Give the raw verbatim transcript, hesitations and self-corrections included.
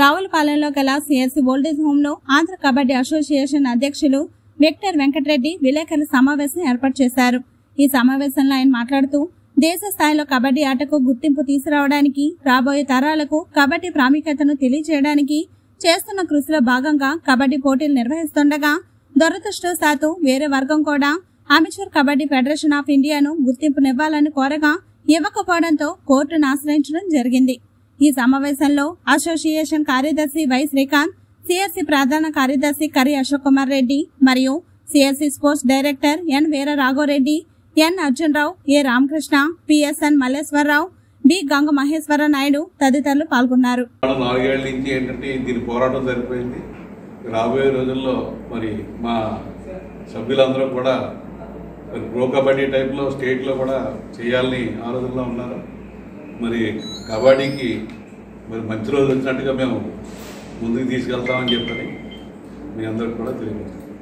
రావులపాలెంలో గల CSC old age home Andhra kabaddi association అధ్యక్షులు వెక్టర్ వెంకటరెడ్డి విలేకరుల సమావేశం ఏర్పాటు చేశారు. ఈ సమావేశంలో ఆయన మాట్లాడుతూ దేశ స్థాయిలో కబడ్డీ ఆటకు గుర్తింపు తీసుకురావడానికి, రాబోయే తరాలకు కబడ్డీ ప్రాముఖ్యతను తెలియజేయడానికి చేస్తున్న కృషిలో భాగంగా కబడ్డీ పోటీలు నిర్వహిస్తుండగా దురదృష్టవశాత్తు వేరే వర్గం కూడా అమెచూర్ కబడ్డీ ఫెడరేషన్ ఆఫ్ ఇండియాను గుర్తింపునివ్వాలని కోరగా ఇవ్వకపోవడంతో కోర్టును ఆశ్రయించడం జరిగింది. ఈ సమావేశంలో అసోసియేషన్ కార్యదర్శి వై శ్రీకాంత్, సిఎస్సి ప్రధాన కార్యదర్శి కరి అశోక్ కుమార్ రెడ్డి మరియు CSC sports director N Veera Ragho Reddy, N Arjun Rao, A Ramakrishna, PSN Maleshwar Rao, B Ganga Maheshwara Naidu తదితరులు పాల్గొన్నారు. నాలుగేళ్ల నుంచి ఏంటంటే దీని పోరాటం జరిపోయింది. రాబోయే రోజుల్లో మరి మా సభ్యులందరూ కూడా ప్రో కబడ్డీ టైప్లో స్టేట్లో కూడా చేయాలని ఆలోచనలో ఉన్నారు. మరి కబడ్డీకి మరి మంచి రోజు వచ్చినట్టుగా మేము ముందుకు తీసుకెళ్తామని చెప్పని మీ అందరికి కూడా తెలియజేస్తాం.